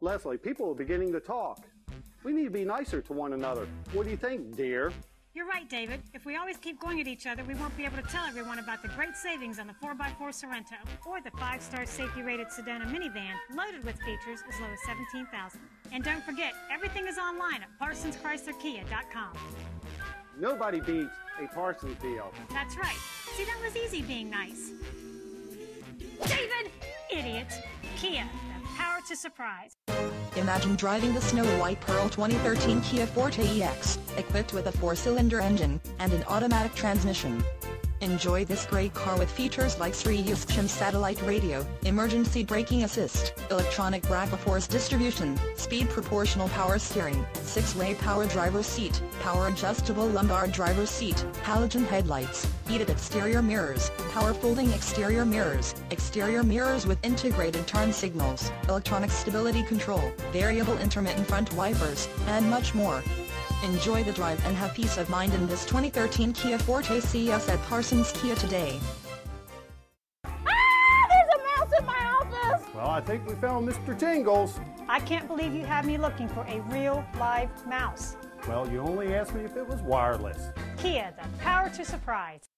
Leslie, people are beginning to talk. We need to be nicer to one another. What do you think, dear? You're right, David. If we always keep going at each other, we won't be able to tell everyone about the great savings on the 4x4 Sorrento or the 5-star safety-rated Sedona minivan loaded with features as low as $17,000. And don't forget, everything is online at ParsonsChryslerKia.com. Nobody beats a Parsons deal. That's right. See, that was easy being nice. David! Idiot! Kia, the power to surprise. Imagine driving the Snow White Pearl 2013 Kia Forte EX, equipped with a 4-cylinder engine and an automatic transmission. Enjoy this great car with features like SiriusXM satellite radio, emergency braking assist, electronic brake force distribution, speed proportional power steering, 6-way power driver's seat, power adjustable lumbar driver's seat, halogen headlights, heated exterior mirrors, power folding exterior mirrors with integrated turn signals, electronic stability control, variable intermittent front wipers, and much more. Enjoy the drive and have peace of mind in this 2013 Kia Forte. See us at Parsons Kia today. There's a mouse in my office! Well, I think we found Mr. Tingles. I can't believe you had me looking for a real, live mouse. Well, you only asked me if it was wireless. Kia, the power to surprise.